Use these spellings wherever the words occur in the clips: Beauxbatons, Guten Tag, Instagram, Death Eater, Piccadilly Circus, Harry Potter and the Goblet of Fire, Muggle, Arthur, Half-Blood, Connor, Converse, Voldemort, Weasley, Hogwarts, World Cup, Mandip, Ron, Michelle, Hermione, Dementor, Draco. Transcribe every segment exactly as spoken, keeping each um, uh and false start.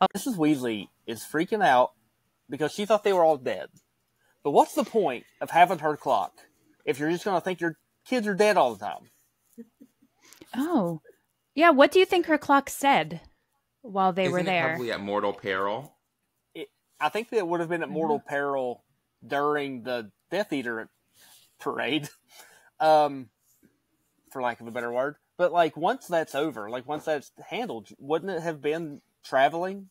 Uh, Missus Weasley is freaking out because she thought they were all dead. But what's the point of having her clock if you're just going to think your kids are dead all the time? Oh. Yeah, what do you think her clock said while they Isn't were there? It probably at mortal peril. It, I think that it would have been at mortal mm-hmm. peril during the Death Eater parade, um, for lack of a better word. But, like, once that's over, like, once that's handled, wouldn't it have been traveling?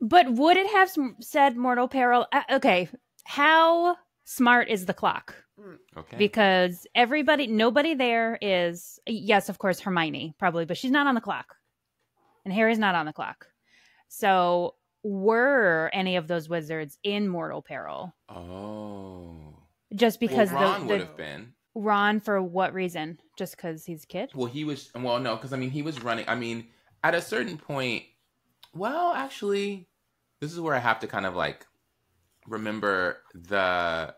But would it have said mortal peril? Uh, okay, how smart is the clock? Okay. Because everybody, nobody there is, yes, of course, Hermione, probably, but she's not on the clock. And Harry's not on the clock. So were any of those wizards in mortal peril? Oh. Just because well, Ron the, the, would have been. Ron, for what reason? Just because he's a kid? Well, he was, well, no, because, I mean, he was running. I mean, at a certain point, well, actually, this is where I have to kind of, like, remember the,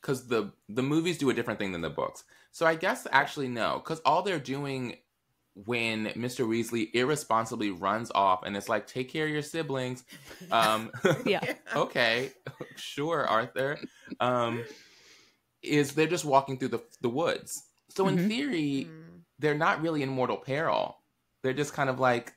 because the, the movies do a different thing than the books. So I guess, actually, no, because all they're doing when Mister Weasley irresponsibly runs off and it's like, take care of your siblings. Um, yeah. Okay. Sure, Arthur. Um, is they're just walking through the, the woods. So in mm-hmm. theory, they're not really in mortal peril. They're just kind of like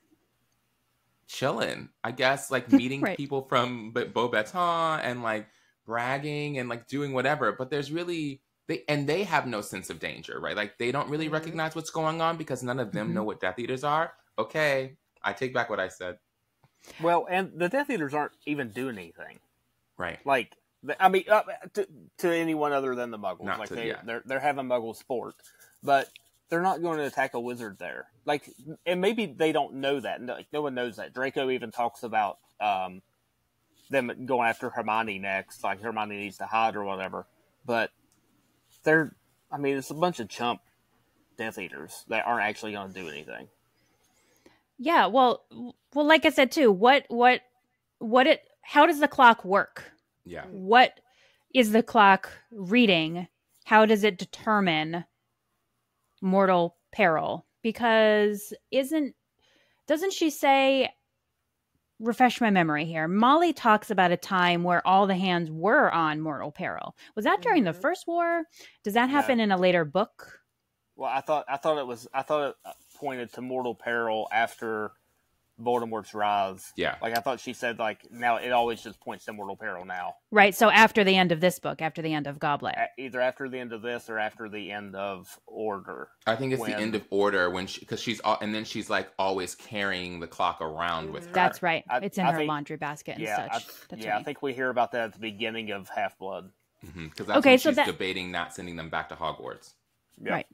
chilling, I guess, like meeting right. people from Beauxbatons and like bragging and like doing whatever. But there's really, they and they have no sense of danger, right? Like they don't really mm-hmm. recognize what's going on because none of them mm-hmm. know what Death Eaters are. Okay, I take back what I said. Well, and the Death Eaters aren't even doing anything. Right. Like, I mean, uh, to, to anyone other than the Muggles. Not like to, they, yeah. they're, they're having Muggle sport, but they're not going to attack a wizard there. Like, and maybe they don't know that. No, like, no one knows that. Draco even talks about um, them going after Hermione next. Like, Hermione needs to hide or whatever. But they're, I mean, it's a bunch of chump Death Eaters that aren't actually going to do anything. Yeah, well, well, like I said, too, what, what, what it, how does the clock work? Yeah. What is the clock reading? How does it determine mortal peril? Because isn't doesn't she say, refresh my memory here, Molly talks about a time where all the hands were on mortal peril. Was that during mm-hmm. the First War? Does that happen yeah. in a later book? Well, I thought I thought it was I thought it pointed to mortal peril after Voldemort's rise. Yeah. Like, I thought she said, like, now it always just points to mortal peril now. Right, so after the end of this book, after the end of Goblet. Either after the end of this or after the end of Order. I think it's when... the end of Order, when she, because she's, all, and then she's, like, always carrying the clock around with her. That's right. I, it's in I her think, laundry basket and yeah, such. I, That's yeah, right. I think we hear about that at the beginning of Half-Blood. Because mm-hmm, okay, so she's that... debating not sending them back to Hogwarts. Yeah. Right.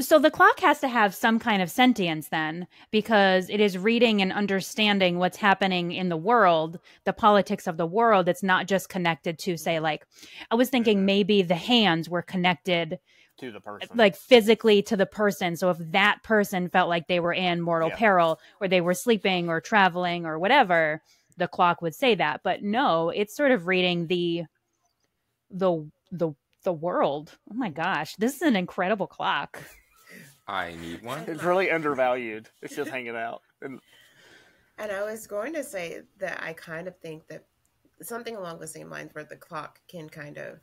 So the clock has to have some kind of sentience then, because it is reading and understanding what's happening in the world, the politics of the world. It's not just connected to, say, like, I was thinking maybe the hands were connected to the person, like physically to the person. So if that person felt like they were in mortal yeah. peril, or they were sleeping or traveling or whatever, the clock would say that. But no, it's sort of reading the, the, the, the world. Oh my gosh, this is an incredible clock. I need one. It's really undervalued. It's just hanging out. And... and I was going to say that I kind of think that something along the same lines, where the clock can kind of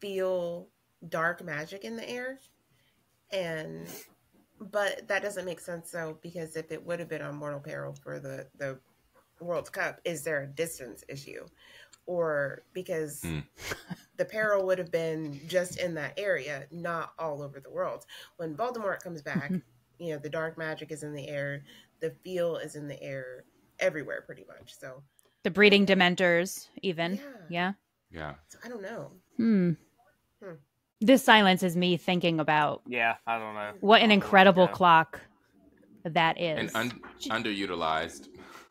feel dark magic in the air, and but that doesn't make sense though, because if it would have been on mortal peril for the the World Cup, is there a distance issue? Or because mm. the peril would have been just in that area, not all over the world. When Voldemort comes back, mm-hmm. you know, the dark magic is in the air. The feel is in the air everywhere, pretty much. So the breeding Dementors, even. Yeah. Yeah. yeah. So I don't know. Hmm. hmm. This silence is me thinking about. Yeah, I don't know. What an incredible yeah. clock that is. And un underutilized.